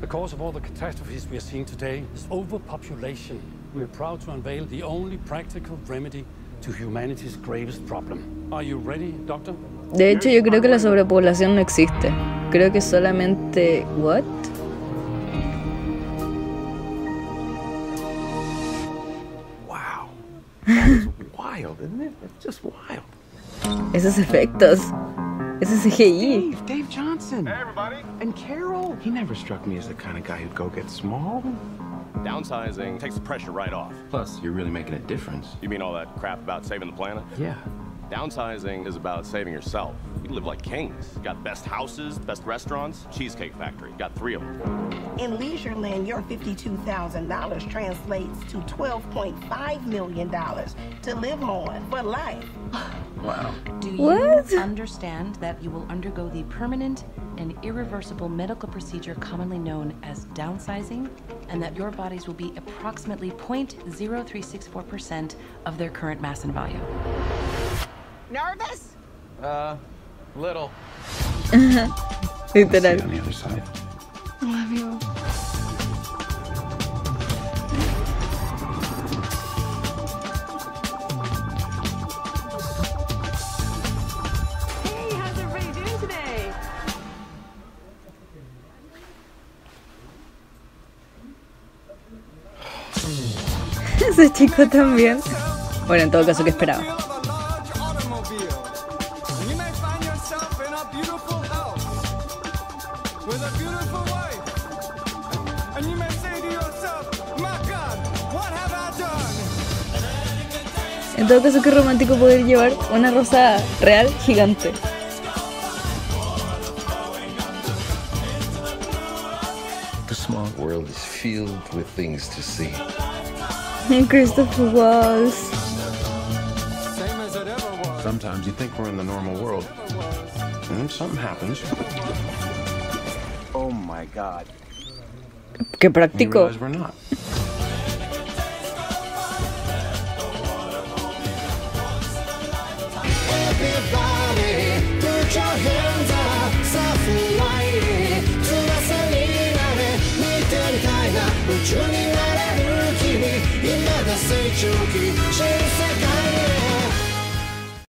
Because of all the catastrophes we are seeing today is overpopulation. We are proud to unveil the only practical remedy to humanity's gravest problem. Are you ready, doctor? De hecho, yo creo que la sobrepoblación no existe. Creo que solamente what? Wow. That is wild, isn't it? It's just wild. Esos efectos. This is CGI. Dave Johnson. Hey, everybody. And Carol. He never struck me as the kind of guy who'd go get small. Downsizing takes the pressure right off. Plus, you're really making a difference. You mean all that crap about saving the planet? Yeah. Downsizing is about saving yourself. You live like kings. You got best houses, best restaurants, Cheesecake Factory. You got 3 of them. In Leisureland, your $52,000 translates to $12.5 million to live on for life. Wow. Do you understand that you will undergo the permanent and irreversible medical procedure commonly known as downsizing, and that your bodies will be approximately 0.0364% of their current mass and volume? Nervous? Little. Literal. On the other side. I love you. Hey, how's everybody doing today? Ese chico también. Bueno, en todo caso, ¿qué esperaba? En todo caso, qué romántico poder llevar una rosa real gigante. The small world is filled with things to see. And Christopher Walls. Sometimes you think we're in the normal world, and then something happens. Oh my God. Qué práctico. Put your